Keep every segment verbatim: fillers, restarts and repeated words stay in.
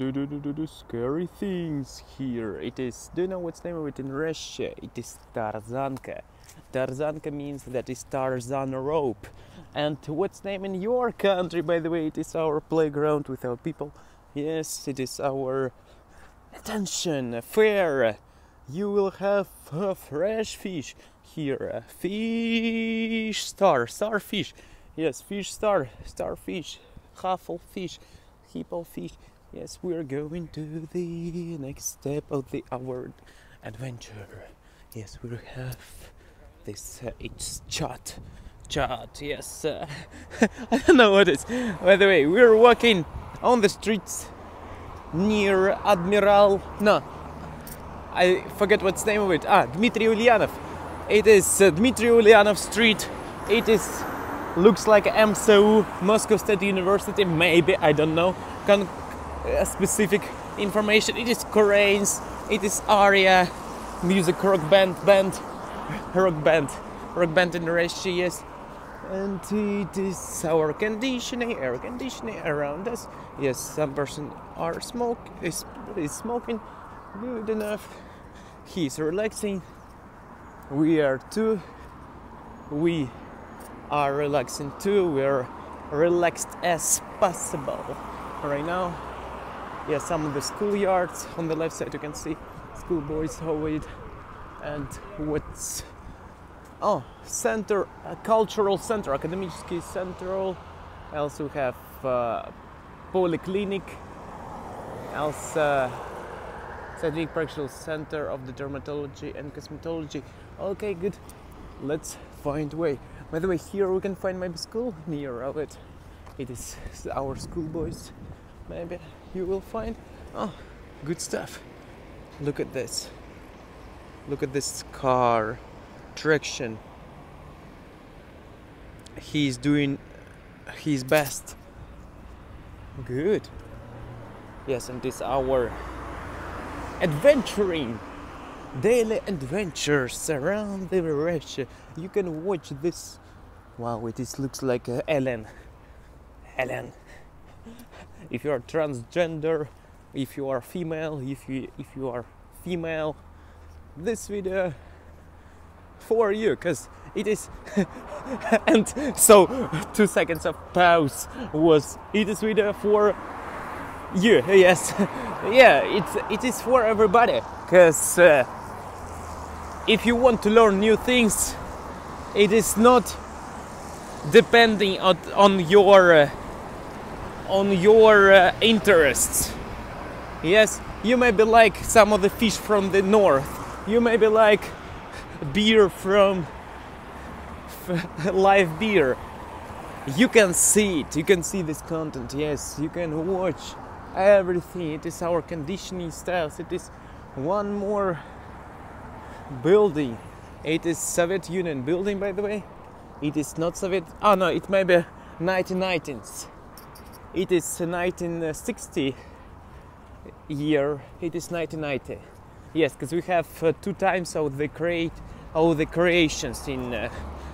do do do do do scary things here. It is, do you know what's the name of it in Russia? It is Tarzanka. Tarzanka means that is Tarzan rope. And what's the name in your country, by the way? It is our playground with our people. Yes, it is our attention fair. You will have uh, fresh fish here. Fish star, starfish. Yes, fish star, starfish, huffle fish, hippo fish. Yes, we're going to the next step of the our adventure. Yes, we have this. Uh, it's chat, chat. Yes, uh, I don't know what it is. By the way, we're walking on the streets near Admiral. No, I forget what's the name of it. Ah, Dmitry Ulyanov. It is uh, Dmitry Ulyanov Street. It is looks like M S U, Moscow State University. Maybe, I don't know. Con Uh, specific information. It is Koreans, it is Aria, music rock band, band, rock band, rock band in Russia, yes. And it is our conditioning, air conditioning around us. Yes, some person are smoke is, is smoking, good enough. He's relaxing. We are too. We are relaxing too. We are relaxed as possible right now. Yeah, some of the schoolyards on the left side you can see schoolboys hobbled, and what's oh center uh, cultural center, Akademicheskaya central. Also have uh, polyclinic, also scientific practical center of the dermatology and cosmetology. Okay, good. Let's find way. By the way, here we can find maybe school near of it. It is our schoolboys. Maybe you will find, oh, good stuff. Look at this. Look at this car, traction. He's doing his best. Good. Yes, and this our adventuring, daily adventures around the Russia. You can watch this. Wow, it is, looks like uh, Ellen. Ellen. If you are transgender, if you are female, if you if you are female, this video for you, because it is. And so two seconds of pause was it is video for you. Yes, yeah, it's it is for everybody, because uh, if you want to learn new things, it is not depending on on your. Uh, on your uh, interests. Yes, you may be like some of the fish from the north, you may be like beer from f live beer. You can see it, you can see this content. Yes, you can watch everything. It is our conditioning styles. It is one more building. It is Soviet Union building, by the way. It is not Soviet, oh no, it may be nineteen nineties. It is nineteen sixty year. It is nineteen ninety. Yes, because we have uh, two times of the create all the creations in uh,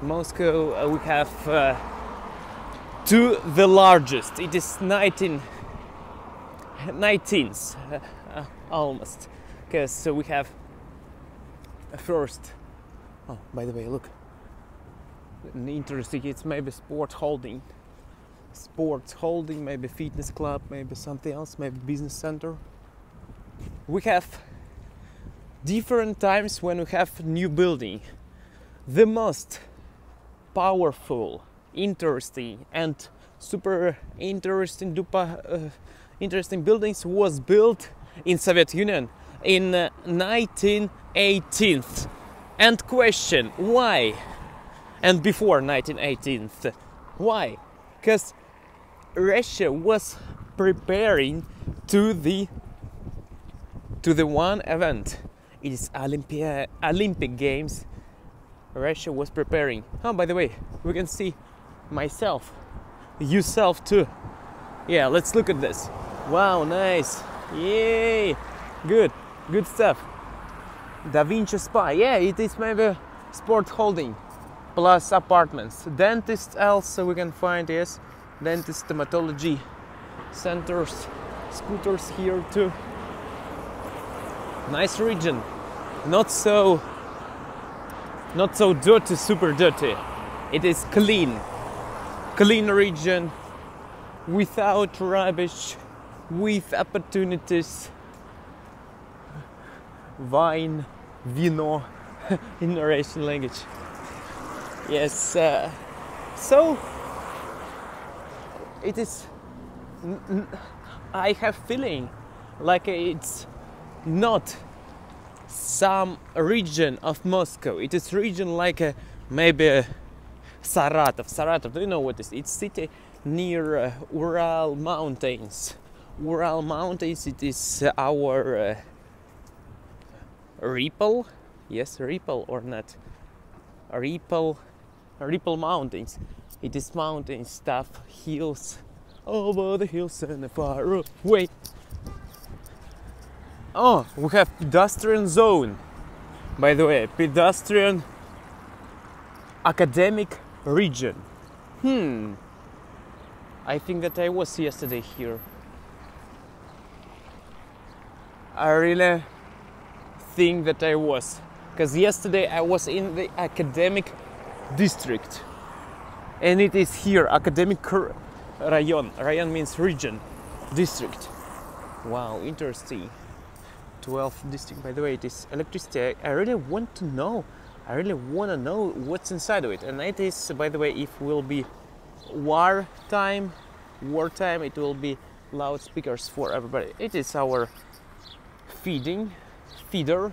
Moscow. Uh, we have uh, two the largest. It is nineteen nineteenth uh, uh, almost, because so we have first. Oh, by the way, look. Interesting. It's maybe sport holding. Sports holding, maybe fitness club, maybe something else, maybe business center. We have different times when we have new building. The most powerful, interesting and super interesting dupa, uh, interesting buildings was built in Soviet Union in uh, nineteen eighteen. And question, why? And before nineteen eighteen, why? Because Russia was preparing to the to the one event. It is Olympia, Olympic Games. Russia was preparing. Oh, by the way, we can see myself, yourself too. Yeah, let's look at this. Wow, nice. Yay. Good, good stuff. Da Vinci Spa. Yeah, it is maybe sport holding. Plus apartments. Dentist also we can find, yes. Dentist, dermatology centers. scooters here too. Nice region, not so not so dirty, super dirty. It is clean, clean region, without rubbish, with opportunities. Wine, vino, in the Russian language. Yes, uh, so it is. N n I have feeling like it's not some region of Moscow. It is region like a, maybe a Saratov. Saratov, do you know what it is? It's city near uh, Ural mountains. Ural mountains. It is uh, our uh, Ripple. Yes, Ripple or not? Ripple, Ripple mountains. It is mountain stuff, hills, over the hills and far away. Oh, we have pedestrian zone. By the way, pedestrian academic region. Hmm. I think that I was yesterday here. I really think that I was, because yesterday I was in the academic district, and it is here academic rayon. Rayon means region, district. Wow, interesting. twelfth district, by the way, it is electricity. I really want to know, I really want to know what's inside of it. And it is, by the way, if will be war time, war time, it will be loudspeakers for everybody. It is our feeding, feeder,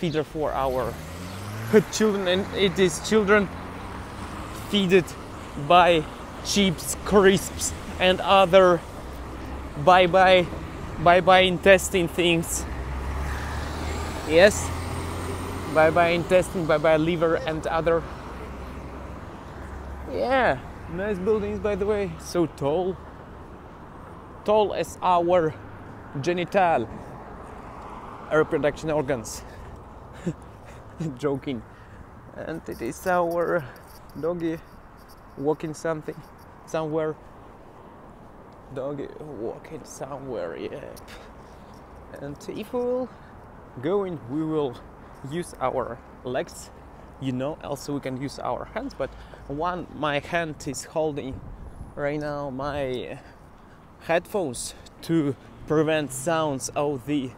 feeder for our children, and it is children feeded by chips, crisps, and other bye-bye, bye-bye intestine things. Yes, bye-bye intestine, bye-bye liver and other. Yeah, nice buildings, by the way, so tall, tall as our genital reproduction organs. Joking. And it is our doggy walking something somewhere. Doggy walking somewhere, yeah. And if we will go in, we will use our legs, you know, also we can use our hands, but one my hand is holding right now my headphones to prevent sounds of the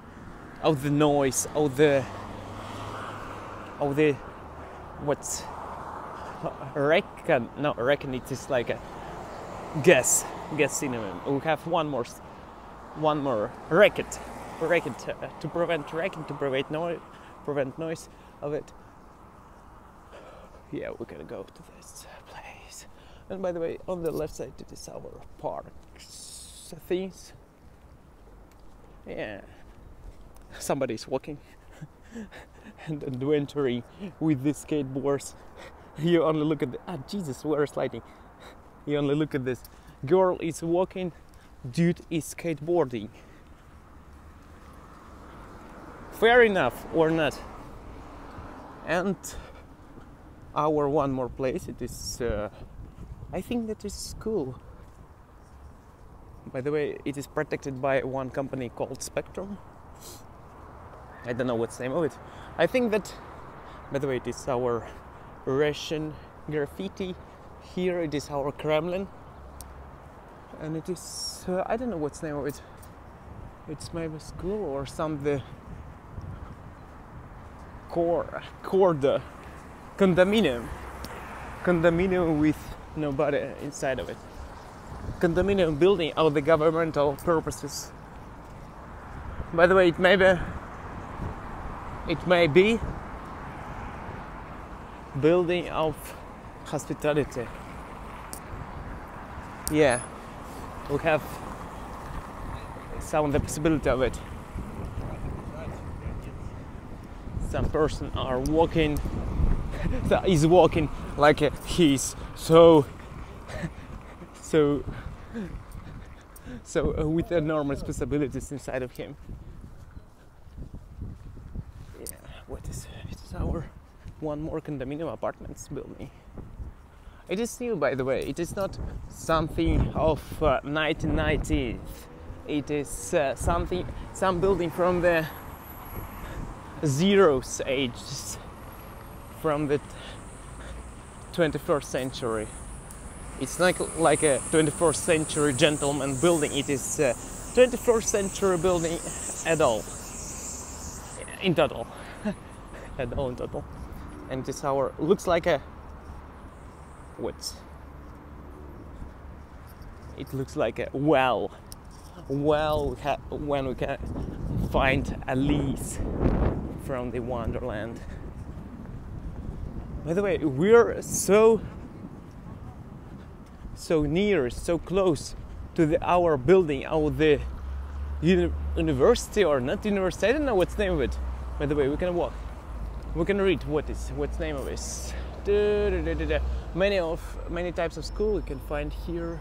of the noise, of the of the what's reckon no reckon it is like a guess guess synonym. We have one more one more racket racket uh, to prevent racket to prevent noise prevent noise of it. Yeah, we're gonna go to this place. And by the way, on the left side it is our parks things. Yeah, somebody's walking and adventuring with the skateboards. You only look at the, ah, Jesus, where's lighting? You only look at this. Girl is walking, dude is skateboarding. Fair enough or not? And our one more place, it is, uh, I think that is school. By the way, it is protected by one company called Spectrum. I don't know what's the name of it. I think that, by the way, it is our Russian graffiti. Here it is our Kremlin. And it is, uh, I don't know what's the name of it. It's maybe school or some the core, corda, condominium. Condominium with nobody inside of it. Condominium building of the governmental purposes. By the way, it may be It may be building of hospitality. Yeah, we have some the possibility of it. Some person are walking, is walking like he's so, so, so with enormous possibilities inside of him. What is it? Is our one more condominium apartments building. It is new, by the way. It is not something of uh, nineteen nineties It is uh, something, some building from the zeros age, from the twenty-first century. It's not like a twenty-first century gentleman building, it is a twenty-first century building at all, in total, at all in total. And this tower looks like a, what? It looks like a well, well when we can find Alice from the Wonderland. By the way, we're so so near, so close to the, our building, our the uni university or not university, I don't know what's the name of it. By the way, we can walk, we can read what is, what's the name of this. Da, da, da, da, da. Many of many types of school you can find here,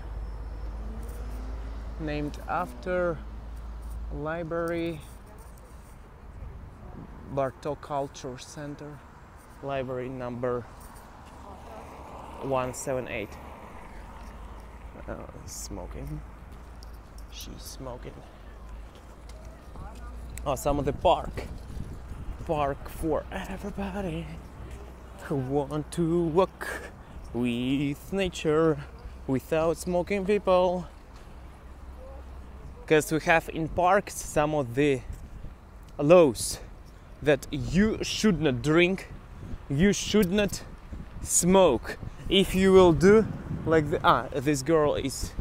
named after library, Bartok Culture Center, library number one seven eight. Uh, smoking. She's smoking. Oh, some of the park. Park for everybody who want to walk with nature without smoking people. Because we have in parks some of the laws that you should not drink, you should not smoke. If you will do like the, ah, this girl is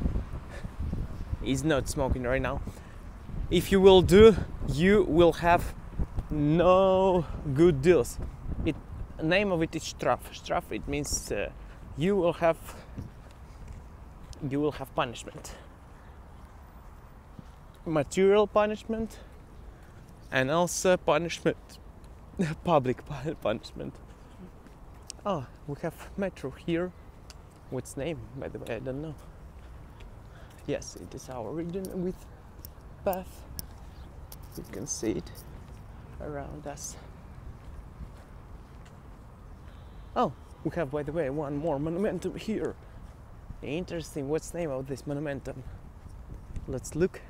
is not smoking right now. If you will do, you will have no good deals. It name of it is Straf. Straf, it means uh, you will have you will have punishment, material punishment, and also punishment, public punishment. Oh, we have metro here. What's name, by the way, I don't know. Yes, it is our region with path. You can see it around us. Oh, we have, by the way, one more monumentum here. Interesting, what's name of this monumentum? Let's look.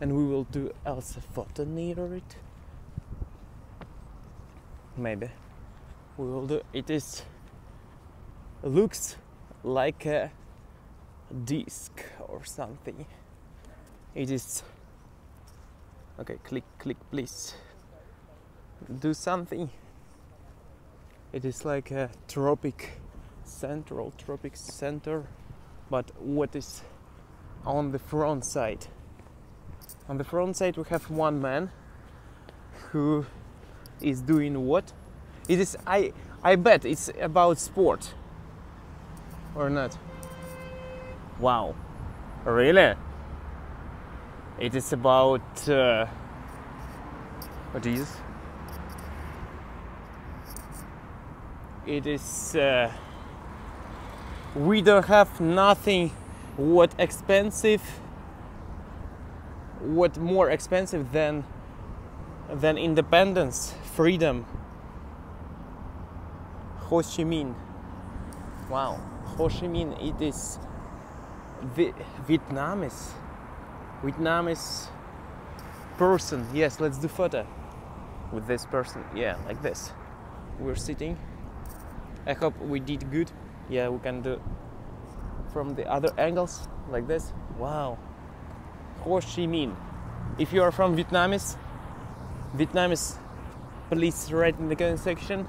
And we will do also photo near it. Maybe we will do. It is looks like a disc or something. It is okay. Click, click, please. Do something. It is like a tropic central tropic center, but what is on the front side? On the front side we have one man who is doing what? It is, I I bet it's about sport. Or not? Wow. Really? It is about uh, what is? It is uh, we don't have nothing what expensive what more expensive than than independence, freedom. Ho Chi Minh. Wow, Ho Chi Minh, it is the Vietnamese Vietnamese person. Yes, let's do photo with this person. Yeah, like this. We're sitting. I hope we did good. Yeah, we can do from the other angles like this. Wow. Ho Chi Minh. If you are from Vietnamese, Vietnamese, please write in the comment section.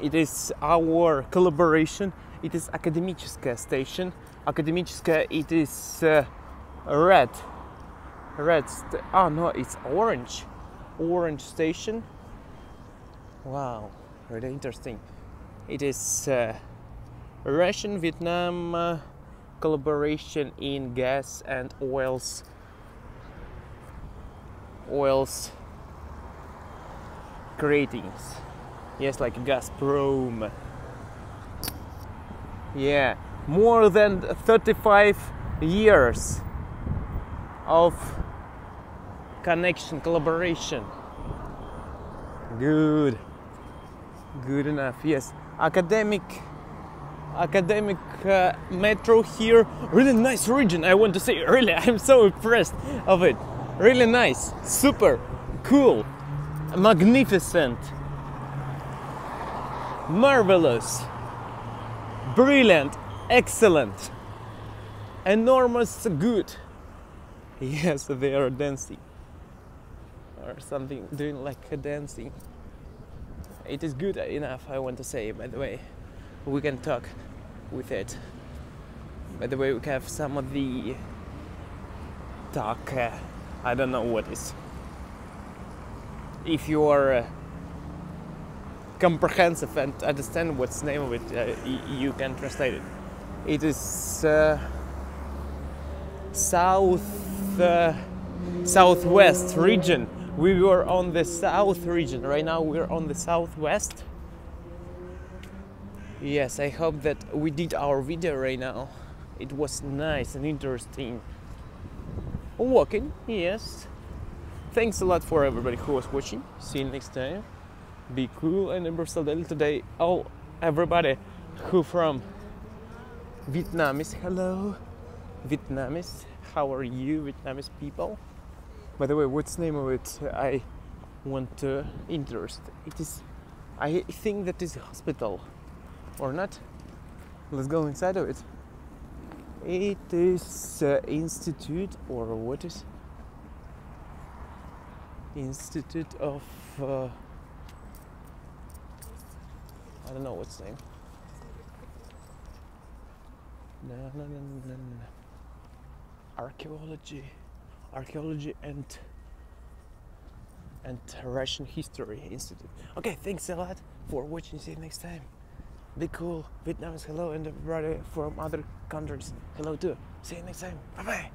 It is our collaboration. It is Akademicheskaya station. Akademicheskaya, it is uh, red. Red. Oh no, it's orange. Orange station. Wow, really interesting. It is uh, Russian Vietnam. Uh, collaboration in gas and oils oils creatings. Yes, like Gazprom. Yeah, more than thirty-five years of connection, collaboration. Good, good enough. Yes, academic academic uh, metro here. Really nice region, I want to say. Really, I'm so impressed of it. Really nice, super, cool, magnificent, marvelous, brilliant, excellent, enormous, good. Yes, they are dancing or something, doing like a dancing. It is good enough, I want to say. By the way, we can talk with it. By the way, we have some of the talk. Uh, I don't know what is. If you are uh, comprehensive and understand what's name of it, uh, you can translate it. It is uh, south uh, southwest region. We were on the south region. Right now we're on the southwest. Yes, I hope that we did our video right now. It was nice and interesting. Walking, yes. Thanks a lot for everybody who was watching. See you next time. Be cool and embrace the day today. Oh, everybody who from Vietnamese, hello. Vietnamese, how are you, Vietnamese people? By the way, what's the name of it? I want to interest. It is, I think that is hospital, or not? Let's go inside of it. It is uh, institute or what is? Institute of uh, I don't know what's the name. No, no, no, no, no, no. Archaeology. Archaeology and and Russian History Institute. Okay, thanks a lot for watching. See you next time. Be cool, Vietnamese hello, and everybody from other countries hello too. See you next time. Bye bye.